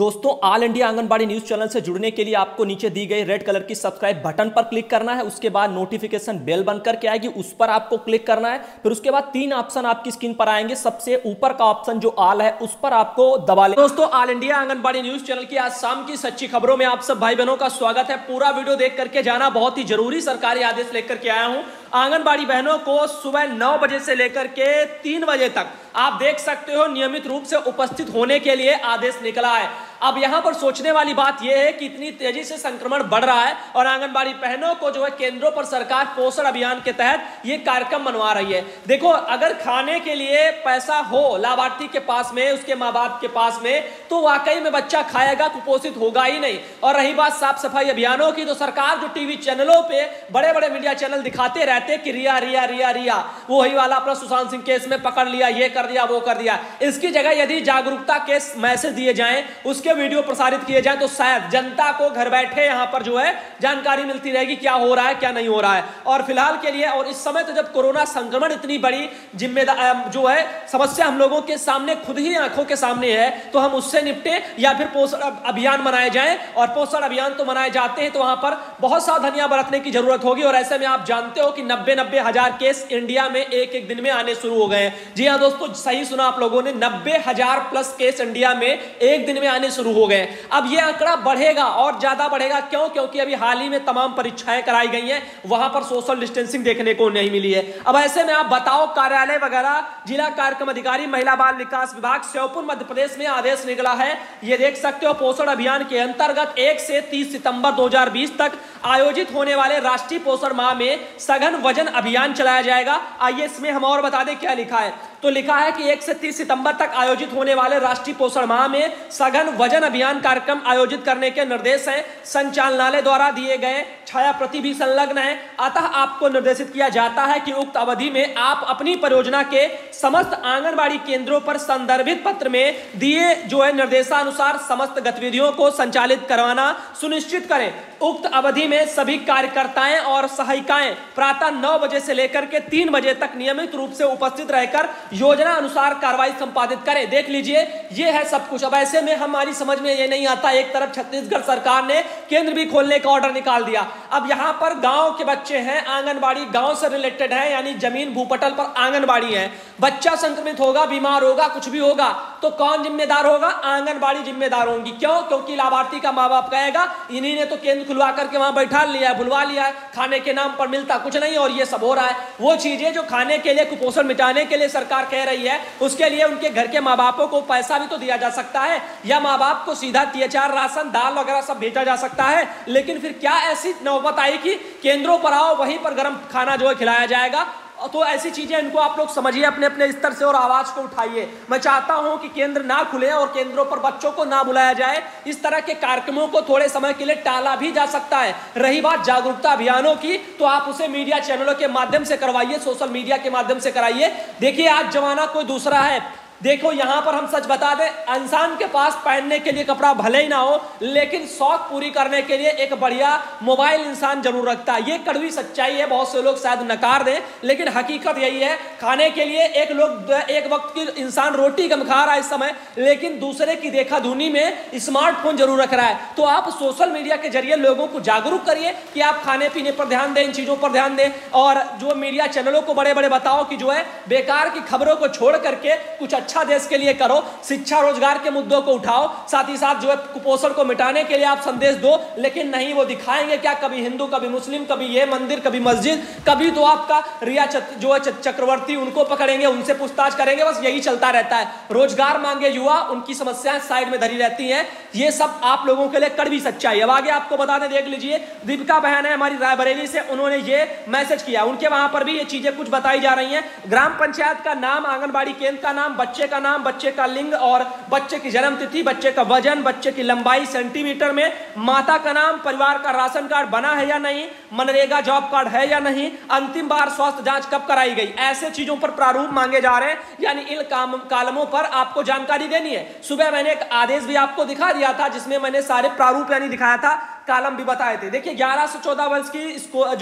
दोस्तों all India anganwadi news channel से जुड़ने के लिए आपको नीचे दी गई रेड कलर की सब्सक्राइब बटन पर क्लिक करना है। उसके बाद नोटिफिकेशन बेल बनकर के आएगी, उस पर आपको क्लिक करना है। फिर उसके बाद तीन ऑप्शन आपकी स्क्रीन पर आएंगे, सबसे ऊपर का ऑप्शन जो ऑल है उस पर आपको दबा लें। दोस्तों all India anganwadi news channel की आज शाम की सच्ची खबरों में आप सब भाई बहनों का स्वागत है। पूरा वीडियो देख करके जाना, बहुत ही जरूरी सरकारी आदेश लेकर के आया हूँ। आंगनबाड़ी बहनों को सुबह 9 बजे से लेकर के 3 बजे तक आप देख सकते हो नियमित रूप से उपस्थित होने के लिए आदेश निकला है। अब यहां पर सोचने वाली बात यह है कि इतनी तेजी से संक्रमण बढ़ रहा है और आंगनबाड़ी बहनों को जो है केंद्रों पर सरकार पोषण अभियान के तहत ये कार्यक्रम बनवा रही है। देखो, अगर खाने के लिए पैसा हो लाभार्थी के पास में, उसके माँ बाप के पास में, तो वाकई में बच्चा खाएगा, कुपोषित होगा ही नहीं। और रही बात साफ सफाई अभियानों की, तो सरकार जो टीवी चैनलों पर बड़े बड़े मीडिया चैनल दिखाते रहते कि रिया रिया रिया रिया, वही वाला अपना सुशांत सिंह केस में पकड़ लिया, ये कर दिया, वो कर दिया। इसकी जगह यदि जागरूकता के मैसेज दिए जाए, उसके वीडियो प्रसारित किए जाए, तो शायद जनता को घर बैठे यहां पर जो है जानकारी मिलती रहेगी क्या हो रहा है क्या नहीं हो रहा है। और फिलहाल के लिए और इस समय तो जब कोरोना संक्रमण इतनी बड़ी जिम्मेदार जो है समस्या हम लोगों के सामने खुद ही आंखों के सामने है, तो हम उससे निपटे या फिर पोषण अभियान मनाए जाए। और पोषण अभियान तो मनाए जाते हैं, तो वहां पर बहुत सावधानियां बरतने की जरूरत होगी। और ऐसे में आप जानते हो कि 90-90 हजार केस इंडिया में एक एक दिन में आने शुरू हो गए। जी हाँ दोस्तों, सही सुना आप लोगों ने, 90 हजार प्लस केस इंडिया में एक दिन में आने शुरू हो गए। अब यह आंकड़ा बढ़ेगा और ज्यादा बढ़ेगा, क्यों? क्योंकि अभी हाल ही में तमाम परीक्षाएं कराई गई हैं, वहां पर सोशल डिस्टेंसिंग देखने को नहीं मिली है। अब ऐसे में आप बताओ, कार्यालय वगैरह जिला कार्यक्रम अधिकारी महिला बाल विकास विभाग श्योपुर मध्य प्रदेश में आदेश निकला है, यह देख सकते हो। पोषण अभियान के अंतर्गत 1 से 30 सितंबर 2020 तक आयोजित होने वाले राष्ट्रीय पोषण माह में सघन वजन अभियान चलाया जाएगा। आइए इसमें हम और बता दें क्या लिखा है, तो लिखा है कि 1 से 30 सितंबर तक आयोजित होने वाले राष्ट्रीय पोषण माह में सघन वजन अभियान कार्यक्रम आयोजित करने के निर्देश हैं। संचालनालय द्वारा दिए गए छाया प्रति भी संलग्न है, अतः आपको निर्देशित किया जाता है कि उक्त अवधि में आप अपनी परियोजना के समस्त आंगनबाड़ी केंद्रों पर संदर्भित पत्र में दिए जो है निर्देशानुसार समस्त गतिविधियों को संचालित करवाना सुनिश्चित करें। उक्त अवधि में सभी कार्यकर्ताएं और सहायिकाएं प्रातः 9 बजे से लेकर के 3 बजे तक नियमित रूप से उपस्थित रहकर योजना अनुसार कार्रवाई संपादित करें। देख लीजिए, ये है सब कुछ। अब ऐसे में हमारी समझ में ये नहीं आता, एक तरफ छत्तीसगढ़ सरकार ने केंद्र भी खोलने का ऑर्डर निकाल दिया। अब यहाँ पर गांव के बच्चे हैं, आंगनबाड़ी गांव से रिलेटेड है, यानी जमीन भूपटल पर आंगनबाड़ी है। बच्चा संक्रमित होगा, बीमार होगा, कुछ भी होगा, तो कौन जिम्मेदार होगा? आंगनबाड़ी जिम्मेदार होंगी। क्यों? क्योंकि लाभार्थी का माँ बाप कहेगा इन्हीं ने तो केंद्र खुलवा करके वहां बैठा लिया है, बुलवा लिया है, खाने के नाम पर मिलता कुछ नहीं और ये सब हो रहा है। वो चीजें जो खाने के लिए, कुपोषण मिटाने के लिए सरकार कह रही है, उसके लिए उनके घर के माँ बापों को पैसा भी तो दिया जा सकता है, या माँ बाप को सीधा THR राशन दाल वगैरह सब भेजा जा सकता है। लेकिन फिर क्या ऐसी नौबत आई कि केंद्रों पर आओ, वहीं पर गर्म खाना जो है खिलाया जाएगा? तो ऐसी चीजें इनको आप लोग समझिए अपने अपने स्तर से और आवाज को उठाइए। मैं चाहता हूं कि केंद्र ना खुले और केंद्रों पर बच्चों को ना बुलाया जाए। इस तरह के कार्यक्रमों को थोड़े समय के लिए टाला भी जा सकता है। रही बात जागरूकता अभियानों की, तो आप उसे मीडिया चैनलों के माध्यम से करवाइए, सोशल मीडिया के माध्यम से कराइए। देखिए, आज जमाना कोई दूसरा है। देखो, यहाँ पर हम सच बता दें, इंसान के पास पहनने के लिए कपड़ा भले ही ना हो, लेकिन शौक पूरी करने के लिए एक बढ़िया मोबाइल इंसान जरूर रखता है। ये कड़वी सच्चाई है, बहुत से लोग शायद नकार दें, लेकिन हकीकत यही है। खाने के लिए एक वक्त की इंसान रोटी कम खा रहा है इस समय, लेकिन दूसरे की देखा धुनी में स्मार्टफोन जरूर रख रहा है। तो आप सोशल मीडिया के जरिए लोगों को जागरूक करिए कि आप खाने पीने पर ध्यान दें, इन चीज़ों पर ध्यान दें। और जो मीडिया चैनलों को बड़े बड़े बताओ कि जो है बेकार की खबरों को छोड़ करके कुछ अच्छा देश के लिए करो, शिक्षा रोजगार के मुद्दों को उठाओ, साथ ही साथ जो है कुपोषण को मिटाने के लिए आप संदेश दो। लेकिन नहीं, वो दिखाएंगे क्या, कभी हिंदू, कभी मुस्लिम, कभी ये मंदिर, कभी मस्जिद, कभी तो आपका रिया जो है चक्रवर्ती, उनको पकड़ेंगे, उनसे पूछताछ करेंगे, बस यही चलता रहता है। रोजगार मांगे युवा, उनकी समस्याएं साइड में धरी रहती है। ये सब आप लोगों के लिए कड़वी सच्चाई है। अब आगे आपको बता दें, देख लीजिए, दीपिका बहन है हमारी रायबरेली से, उन्होंने ये मैसेज किया। उनके वहां पर भी ये चीजें कुछ बताई जा रही है। ग्राम पंचायत का नाम, आंगनबाड़ी केंद्र का नाम, बच्चे का नाम, बच्चे का लिंग और बच्चे की जन्म तिथि, बच्चे का वजन, बच्चे की लंबाई सेंटीमीटर में, माता का नाम, परिवार का राशन कार्ड बना है या नहीं, मनरेगा जॉब कार्ड है या नहीं, अंतिम बार स्वास्थ्य जांच कब कराई गई, ऐसे चीजों पर प्रारूप मांगे जा रहे हैं। यानी इन कालमों पर आपको जानकारी देनी है। सुबह मैंने एक आदेश भी आपको दिखा दिया था, जिसमें मैंने सारे प्रारूप यानी दिखाया था कालम भी बताए थे। देखिए 11 से 14 वर्ष की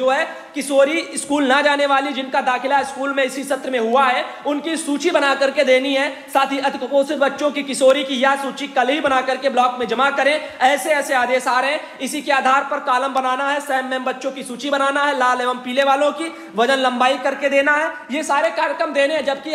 जो है किशोरी स्कूल ना जाने वाली जिनका दाखिला स्कूल में इसी सत्र में हुआ है उनकी सूची बना करके देनी है। साथ ही अति कुपोषित बच्चों की किशोरी की यह सूची कल ही बना करके ब्लॉक में जमा करें, ऐसे ऐसे आदेश आ रहे हैं। इसी के आधार पर कालम बनाना है, सैम मेम बच्चों की सूची बनाना है, लाल एवं पीले वालों की वजन लंबाई करके देना है, ये सारे कार्यक्रम देने हैं। जबकि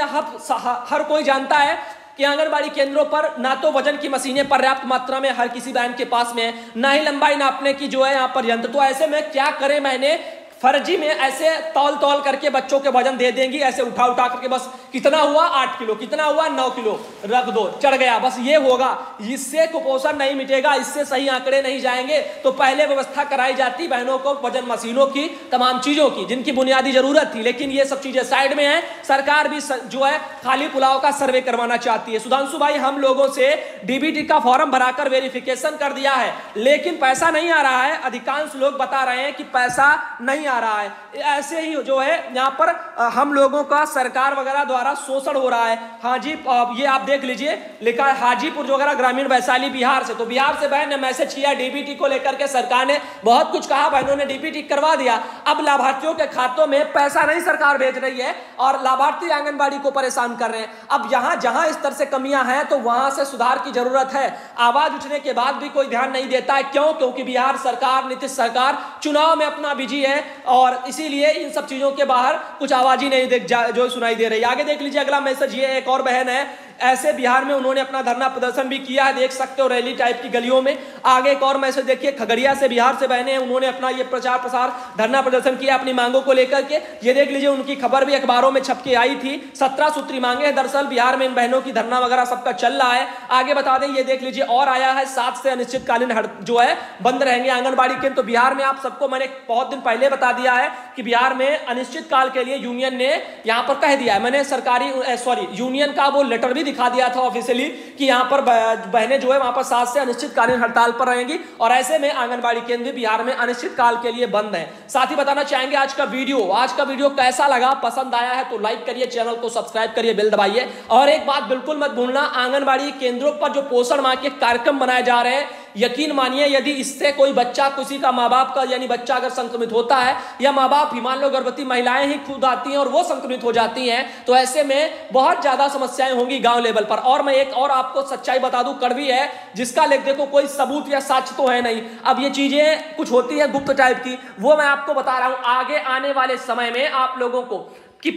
हर कोई जानता है कि आंगनबाड़ी केंद्रों पर ना तो वजन की मशीनें पर्याप्त मात्रा में हर किसी बहन के पास में है, ना ही लंबाई नापने की जो है यहाँ पर यंत्र। तो ऐसे में क्या करें, मैंने फर्जी में ऐसे तौल तौल करके बच्चों के वजन दे देंगी, ऐसे उठा उठा करके बस कितना हुआ 8 किलो, कितना हुआ 9 किलो, रख दो, चढ़ गया, बस ये होगा। इससे कुपोषण नहीं मिटेगा, इससे सही आंकड़े नहीं जाएंगे। तो पहले व्यवस्था कराई जाती बहनों को वजन मशीनों की, तमाम चीजों की जिनकी बुनियादी जरूरत थी, लेकिन ये सब चीजें साइड में है। सरकार भी जो है खाली पुलाव का सर्वे करवाना चाहती है। सुधांशु भाई, हम लोगों से डीबीटी का फॉर्म भराकर वेरिफिकेशन कर दिया है लेकिन पैसा नहीं आ रहा है। अधिकांश लोग बता रहे हैं कि पैसा नहीं आ रहा है। ऐसे ही जो है यहाँ पर हम लोगों का सरकार वगैरह द्वारा शोषण हो रहा है। हाँ जी, ये आप देख लीजिए, लिखा है हाजीपुर वगैरह ग्रामीण वैशाली बिहार से। तो बिहार से बहन ने मैसेज किया डीबीटी को लेकर के, सरकार ने बहुत कुछ कहा, बहनों ने डीबीटी करवा दिया। अब लाभार्थियों के खातों में पैसा नहीं सरकार भेज रही है और लाभार्थी आंगनबाड़ी को परेशान कर रहे हैं। अब यहाँ जहां स्तर से कमियां हैं तो वहां से सुधार की जरूरत है। आवाज उठने के बाद भी कोई ध्यान नहीं देता है। क्यों? क्योंकि बिहार सरकार, नीतीश सरकार चुनाव में अपना बिजी है और इसीलिए इन सब चीजों के बाहर कुछ आवाज ही नहीं जो सुनाई दे रही। आगे देख लीजिए अगला मैसेज, ये एक और बहन है। ऐसे बिहार में उन्होंने अपना धरना प्रदर्शन भी किया है, देख सकते हो रैली टाइप की गलियों में। आगे एक और मैसेज देखिए, खगड़िया से बिहार से बहने उन्होंने अपना ये प्रचार प्रसार धरना प्रदर्शन किया अपनी मांगों को लेकर के। ये देख लीजिए, उनकी खबर भी अखबारों में छप के आई थी। 17 सूत्री मांगे हैं दरअसल बिहार में, इन बहनों की धरना वगैरह सबका चल रहा है। आगे बता दें, ये देख लीजिए और आया है, 7 से अनिश्चितकालीन जो है बंद रहेंगे आंगनबाड़ी केंद्र। तो बिहार में आप सबको मैंने बहुत दिन पहले बता दिया है कि बिहार में अनिश्चितकाल के लिए यूनियन ने यहाँ पर कह दिया है। मैंने यूनियन का वो लेटर भी दिखा दिया था ऑफिशियली कि यहाँ पर बहनें जो है वहाँ पर 7 से अनिश्चितकालीन हड़ताल पर रहेंगी और ऐसे में आंगनबाड़ी केंद्र बिहार में अनिश्चित काल के लिए बंद है। साथ ही बताना चाहेंगे आज का वीडियो कैसा लगा, पसंद आया है तो लाइक करिए, चैनल को सब्सक्राइब करिए, बेल दबाइए। और एक बात बिल्कुल मत भूलना, आंगनबाड़ी केंद्रों पर जो पोषण माह के कार्यक्रम बनाए जा रहे हैं, यकीन मानिए यदि इससे कोई बच्चा, किसी का माँ बाप का, यानी बच्चा अगर संक्रमित होता है या माँ बाप ही, मान लो गर्भवती महिलाएं ही खुद आती हैं और वो संक्रमित हो जाती हैं, तो ऐसे में बहुत ज्यादा समस्याएं होंगी गांव लेवल पर। और मैं एक और आपको सच्चाई बता दूं, कड़वी है, जिसका लेख देखो कोई सबूत या साक्ष्य तो है नहीं। अब ये चीजें कुछ होती है गुप्त टाइप की, वो मैं आपको बता रहा हूँ। आगे आने वाले समय में आप लोगों को कि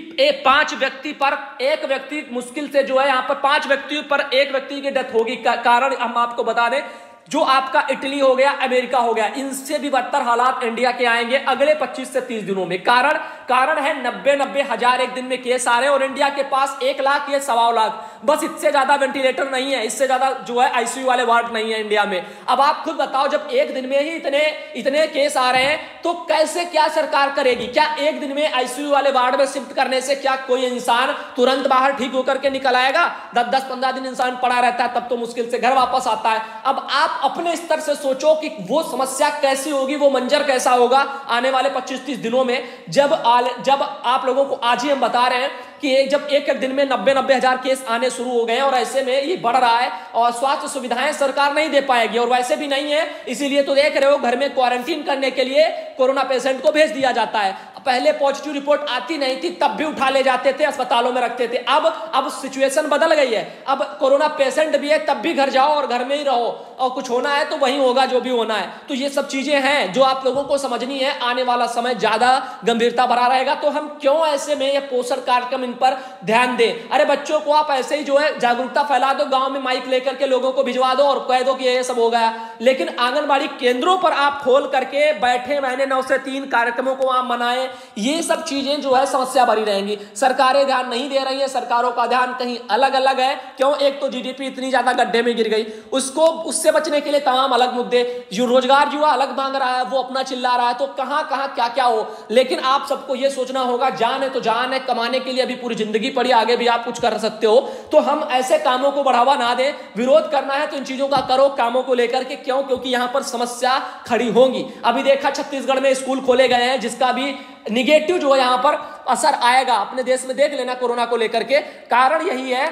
5 व्यक्ति पर 1 व्यक्ति मुश्किल से जो है यहाँ पर 5 व्यक्तियों पर 1 व्यक्ति की डेथ होगी। कारण हम आपको बता दें, जो आपका इटली हो गया, अमेरिका हो गया, इनसे भी बदतर हालात इंडिया के आएंगे अगले 25 से 30 दिनों में। कारण है 90-90 हजार एक दिन में केस आ रहे हैं और इंडिया के पास 1 लाख या 1.25 लाख, बस इससे ज्यादा वेंटिलेटर नहीं है, इससे ज्यादा जो है आईसीयू वाले वार्ड नहीं है इंडिया में। अब आप खुद बताओ, जब एक दिन में ही इतने केस आ रहे हैं तो कैसे क्या सरकार करेगी? क्या एक दिन में आईसीयू वाले वार्ड में शिफ्ट करने से क्या कोई इंसान तुरंत बाहर ठीक होकर के निकल आएगा? 10-15 दिन इंसान पड़ा रहता है, तब तो मुश्किल से घर वापस आता है। अब आप अपने स्तर से सोचो कि वो समस्या कैसी होगी, वो मंजर कैसा होगा आने वाले 25-30 दिनों में। जब आप लोगों को आज ही हम बता रहे हैं कि जब एक दिन में 90-90 हजार केस आने शुरू हो गए हैं और ऐसे में ये बढ़ रहा है और स्वास्थ्य सुविधाएं सरकार नहीं दे पाएगी और वैसे भी नहीं है, इसीलिए तो देख रहे हो घर में क्वारंटीन करने के लिए कोरोना पेशेंट को भेज दिया जाता है। पहले पॉजिटिव रिपोर्ट आती नहीं थी तब भी उठा ले जाते थे, अस्पतालों में रखते थे। अब सिचुएशन बदल गई है, अब कोरोना पेशेंट भी है तब भी घर जाओ और घर में ही रहो, और कुछ होना है तो वहीं होगा, जो भी होना है। तो ये सब चीजें हैं जो आप लोगों को समझनी है। आने वाला समय ज्यादा गंभीरता भरा रहेगा, तो हम क्यों ऐसे में ये पोषण कार्यक्रम इन पर ध्यान दें। अरे बच्चों को आप ऐसे ही जो है जागरूकता फैला दो, गांव में माइक लेकर के लोगों को भिजवा दो और कह दो कि ये सब हो गया, लेकिन आंगनबाड़ी केंद्रों पर आप खोल करके बैठे महीने 9 से 3 कार्यक्रमों को आप मनाएं, ये सब चीजें जो है समस्या भरी रहेंगी। सरकारें ध्यान नहीं दे रही है, सरकारों का ध्यान कहीं अलग अलग है। क्यों? एक तो जीडीपी इतनी ज्यादा गड्ढे में गिर गई, उससे बचने के लिए तमाम अलग मुद्दे, रोजगार युवा अलग मांग रहा है, वो अपना चिल्ला रहा है, तो कहां क्या क्या हो। लेकिन आप सबको ये सोचना होगा, जान है तो जान है, कमाने के लिए अभी पूरी जिंदगी पड़ी, आगे भी आप कुछ कर सकते हो, तो हम ऐसे कामों को बढ़ावा ना दें। विरोध करना है तो इन चीजों का करो, कामों को लेकर के। क्यों? क्योंकि यहां पर समस्या खड़ी होंगी। अभी देखा छत्तीसगढ़ में स्कूल खोले गए हैं, जिसका भी निगेटिव जो है यहां पर असर आएगा अपने देश में, देख लेना कोरोना को लेकर के। कारण यही है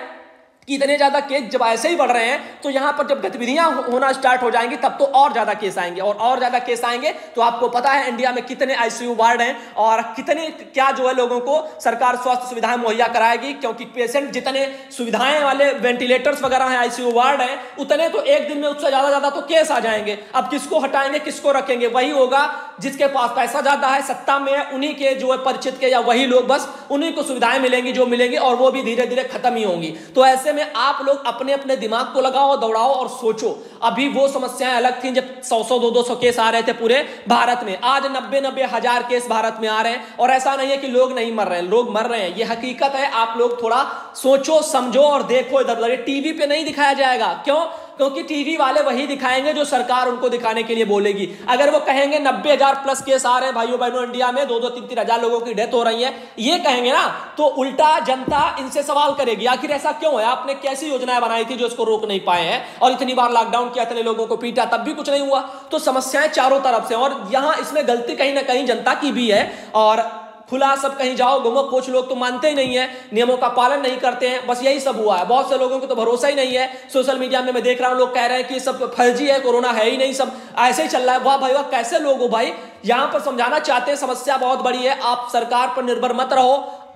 कि इतने ज़्यादा केस जब ऐसे ही बढ़ रहे हैं तो यहाँ पर जब गतिविधियाँ होना स्टार्ट हो जाएंगी तब तो और ज़्यादा केस आएंगे और ज़्यादा केस आएंगे। तो आपको पता है इंडिया में कितने ICU वार्ड हैं और कितने क्या जो है लोगों को सरकार स्वास्थ्य सुविधाएं मुहैया कराएगी, क्योंकि पेशेंट जितने सुविधाएं वाले वेंटिलेटर्स वगैरह हैं, ICU वार्ड हैं, उतने तो एक दिन में उससे ज़्यादा तो केस आ जाएंगे। अब किसको हटाएंगे किसको रखेंगे, वही होगा जिसके पास पैसा ज़्यादा है, सत्ता में है, उन्हीं के जो है परिचित के या वही लोग, बस उन्हीं को सुविधाएं मिलेंगी जो मिलेंगी और वो भी धीरे धीरे खत्म ही होंगी। तो ऐसे में आप लोग अपने अपने दिमाग को लगाओ, दौड़ाओ और सोचो। अभी वो समस्याएं अलग थी जब 100-100-200 केस आ रहे थे पूरे भारत में, आज 90-90 हजार केस भारत में आ रहे हैं। और ऐसा नहीं है कि लोग नहीं मर रहे हैं, लोग मर रहे हैं, ये हकीकत है। आप लोग थोड़ा सोचो समझो और देखो इधर उधर। टीवी पे नहीं दिखाया जाएगा, क्यों? क्योंकि टीवी वाले वही दिखाएंगे जो सरकार उनको दिखाने के लिए बोलेगी। अगर वो कहेंगे 90 हजार प्लस केस आ रहे हैं भाइयों बहनों इंडिया में, 2-3 हजार लोगों की डेथ हो रही है, ये कहेंगे ना, तो उल्टा जनता इनसे सवाल करेगी आखिर ऐसा क्यों है, आपने कैसी योजनाएं बनाई थी जो इसको रोक नहीं पाए हैं, और इतनी बार लॉकडाउन किया, इतने लोगों को पीटा, तब भी कुछ नहीं हुआ। तो समस्याएं चारों तरफ से, और यहां इसमें गलती कहीं ना कहीं जनता की भी है। और खुला सब कहीं जाओ घूमो, कुछ लोग तो मानते ही नहीं है, नियमों का पालन नहीं करते हैं, बस यही सब हुआ है। बहुत से लोगों को तो भरोसा ही नहीं है, सोशल मीडिया में मैं देख रहा हूं लोग कह रहे हैं कि सब फर्जी है, कोरोना है ही नहीं, सब ऐसे ही चल रहा है। वाह भाई वाह, कैसे लोग हो भाई। यहां पर समझाना चाहते हैं समस्या बहुत बड़ी है, आप सरकार पर निर्भर मत रहो,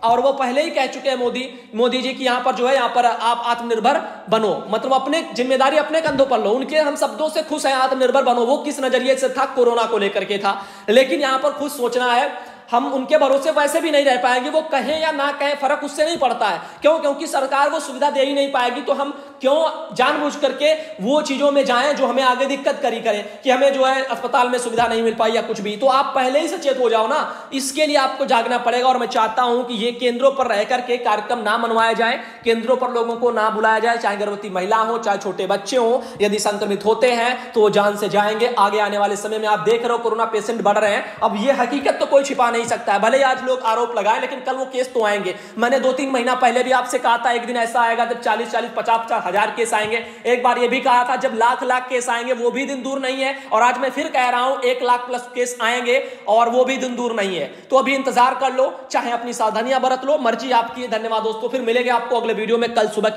और वो पहले ही कह चुके हैं मोदी जी की यहाँ पर जो है, यहाँ पर आप आत्मनिर्भर बनो, मतलब अपने जिम्मेदारी अपने कंधों पर लो। उनके हम शब्दों से खुश हैं, आत्मनिर्भर बनो, वो किस नजरिए से था, कोरोना को लेकर के था। लेकिन यहाँ पर खुद सोचना है, हम उनके भरोसे वैसे भी नहीं रह पाएंगे, वो कहें या ना कहें फर्क उससे नहीं पड़ता है। क्यों? क्योंकि सरकार वो सुविधा दे ही नहीं पाएगी, तो हम क्यों जानबूझ करके वो चीज़ों में जाएं जो हमें आगे दिक्कत करी करें कि हमें जो है अस्पताल में सुविधा नहीं मिल पाई या कुछ भी। तो आप पहले ही सचेत हो जाओ ना, इसके लिए आपको जागना पड़ेगा। और मैं चाहता हूं कि ये केंद्रों पर रह करके कार्यक्रम ना मनवाया जाए, केंद्रों पर लोगों को ना बुलाया जाए, चाहे गर्भवती महिला हो चाहे छोटे बच्चे हो, यदि संक्रमित होते हैं तो वो जान से जाएंगे। आगे आने वाले समय में आप देख रहे हो कोरोना पेशेंट बढ़ रहे हैं, अब ये हकीकत तो कोई छिपा नहीं सकता है, भले ही आज लोग आरोप लगाए लेकिन कल वो केस तो आएंगे। मैंने 2-3 महीना पहले भी आपसे कहा था एक दिन ऐसा आएगा जब 40-50-50 हजार केस आएंगे, एक बार ये भी कहा था जब 1 लाख केस आएंगे, वो भी दिन दूर नहीं है। और आज मैं फिर कह रहा हूं 1 लाख प्लस केस आएंगे और वो भी दिन दूर नहीं है। तो अभी इंतजार कर लो, चाहे अपनी सावधानियां बरत लो, मर्जी आपकी है। धन्यवाद दोस्तों, फिर मिलेंगे आपको अगले वीडियो में कल सुबह।